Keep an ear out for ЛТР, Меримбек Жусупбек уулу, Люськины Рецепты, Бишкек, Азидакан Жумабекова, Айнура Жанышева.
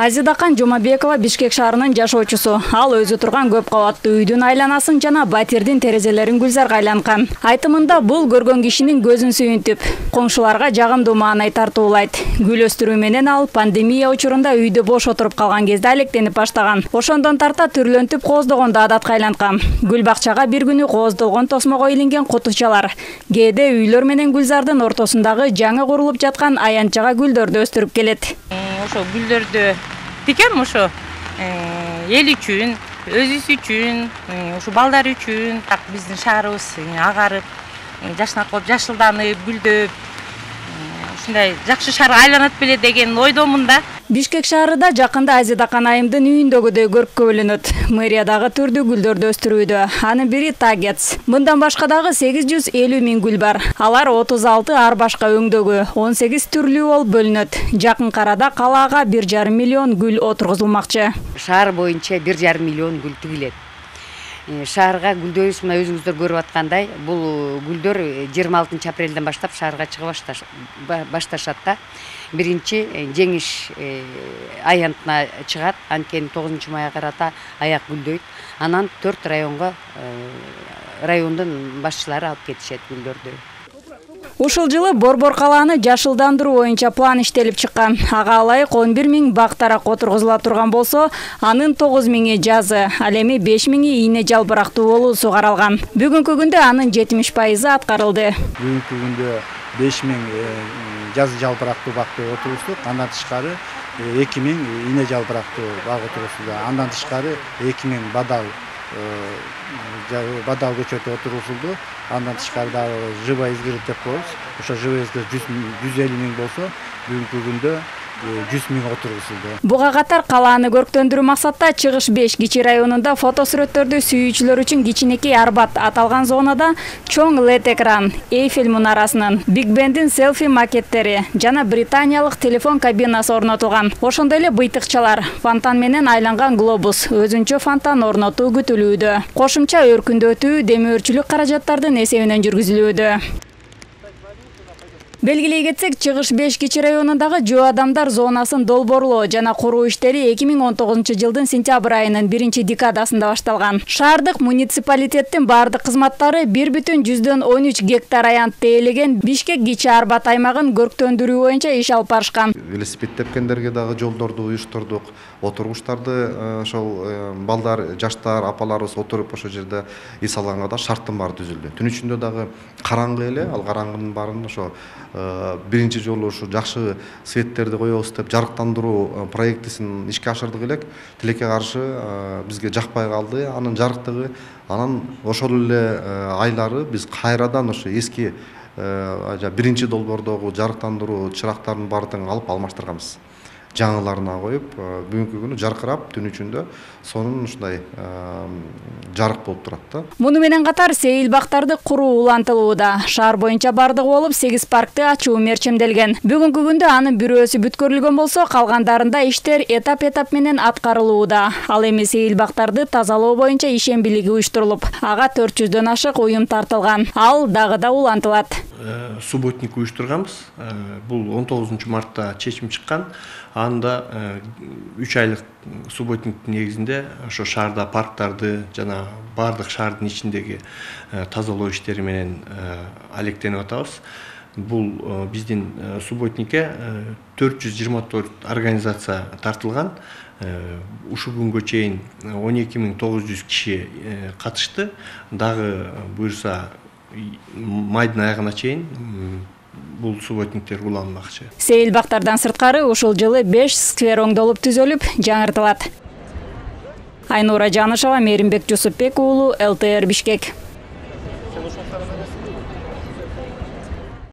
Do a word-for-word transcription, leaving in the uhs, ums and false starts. Азидакан Жумабекова Бишкек шаарынын жашоочусу. Ал өзү турган көп кабаттуу үйдүн айланасын жана батирдин терезелерин гүлзарга айланткан. Айтымында бул көргөн кишинин көзүн сүйүнтүп, коңшуларга жагымдуу маанай тартуулайт. Гүл өстүрүү менен ал пандемия учурунда үйдө бош отуруп калган кезде алектенип баштаган. Ошондон тарта түрлөнтүп кооздогон да адатка айланткан. Гүл бакчага бир күнү кооздолгон тосмого илинген кутучалар, кээде үйлөр менен гүлзардын ортосундагы жаңы курулуп жаткан аянтчага гүлдөрдү өстүрүп келет. Ошо гүлдөрдү тикем ошо эл үчүн, өзүбүз үчүн, ошо балдар үчүн, так биздин шаарыбыз агарып, жашнак болуп, жашылданып, гүлдөп, ушундай жакшы шаарга айланат беле деген ойдомун да. Бишкек шаарында жакында Азидакан айымдын үйүндөгүдөй көрккө бөлүнөт. Мэриядагы түрдүү гүлдөрдү өстүрүүдө. Анын бири тагец. Мындан башка дагы сегиз жүз элүү миң гүл бар. Алар отуз алты ар башка өңдөгү, он сегиз түрлүү болуп бөлүнөт. Жакын карада калаага бир жарым миллион гүл отургузулмакчы. Шаар боюнча бир жарым миллион гүл тигилет. Шаарга гүлдөйүз мына өзүңүздөр көрүп аткандай, бул гүлдөр жыйырма алтынчы апрелден баштап шаарга чыга башташат да. Биринчи жеңиш аянтына чыгат, анткени тогузунчу майга карата аяк гүлдөйт. Анан төрт районго райондун башчылары алып кетишет гүлдөрдү. Ушул жылы Борбор калааны жашылдандыруу боюнча план иштелип чыккан. Ага ылайык он бир миң бак дарак отургузула турган болсо, анын тогуз миңи жазы, ал эми беш миңи ийне жалбырактуу болуусу каралган. Бүгүнкү күндө анын жетимиш пайызы аткарылды. Бүгүнкү күндө беш миң жазы жалбырактуу бакты отургуздук, андан тышкары эки миң ийне жалбырактуу бак отургузулду. Андан тышкары эки миң бадал бадал көчөтү отургузулду. Андан тышкары дагы жыба изгирит деп коебуз. Ошо жыба изгирит жүз элүү миң болсо, бүгүнкү күндө жүз миң отургузулду. Буга катар калааны көрктөндүрүү максатта Чыгыш беш кичи районунда фотосүрөттөрдү сүйүүчүлөр үчүн кичинекей арбат аталган зонада чоң эл-экран, Эйфель мунарасынын, Биг Бендин селфи макеттери жана британиялык телефон кабинасы орнотулган. Ошондой эле быйтыкчалар, фонтан менен айланган глобус, өзүнчө фонтан орнотуу күтүлүүдө. Кошумча өркүндөтүү демир өрчүлүк каражаттардын эсебинен жүргүзүлүүдө. Белгилей кетсек, Чыгыш беш кичи районундагы жөө адамдар зонасын долбоорлоо жана куруу иштери эки миң он тогузунчу жылдын сентябрь айынын биринчи декадасында башталган. Шаардык муниципалитеттин бардык кызматтары бир бүтүн жүздөн он үч гектар аянтты ээлеген Бишкек кичи арбат аймагын көрктөндүрүү боюнча иш алып барышкан. Велосипед тепкендерге дагы жолдорду уюштурдук, отургучтарды ошол балдар, жаштар, апаларыбыз отуруп ошол жерде эс алганга да шарттын баары түзүлдү. Түн үчүндө дагы караңгы эле, ал караңгынын баарын ошо биринчи жолу ушу жакшы светтерди коебуз деп жарыктандыруу проектисин ишке ашырдык элек. Тилекке каршы бизге жакпай калды анын жарыктыгы. Анан ошол эле айлары биз кайрадан ошо эски биринчи долбоордогу жарыктандыруу чырактарынын баарын алып алмаштырганбыз. Жаңыларына коюп, бүгүнкү күнү жаркырап, түн үчүндө сонун ушундай жарык болуп турат да. Муну менен катар сейил бактарды куруу улантылууда. Шаар боюнча бардыгы болуп сегиз паркты ачуу мерчемделген. Бүгүнкү күндө анын бирөөсү бүткөрүлгөн болсо, калгандарында иштер этап-этап менен аткарылууда. Ал эми сейил бактарды тазалоо боюнча ишенбилиги уюштурулуп, ага төрт жүздөн ашык уюм тартылган. Ал дагы да улантылат. Субботник уюштурганбыз. Бул он тогузунчу мартта чечим чыккан. Анда үч айлык субботниктин негизинде ошо шаарда парктарды жана баардык шаардын ичиндеги тазалоо иштери менен алектенип атабыз. Бул биздин субботникке төрт жүз жыйырма төрт организация тартылган. Ушу күнгө чейин он эки миң тогуз жүз киши катышты. Дагы буйрса майдын аягына чейин бул субботниктер уланмакчы. Сейил бактардан сырткары ушул жылы беш сквер оңдолуп түзөлүп, жаңыртылат. Айнура Жанышева, Меримбек Жусупбек уулу, ЛТР Бишкек.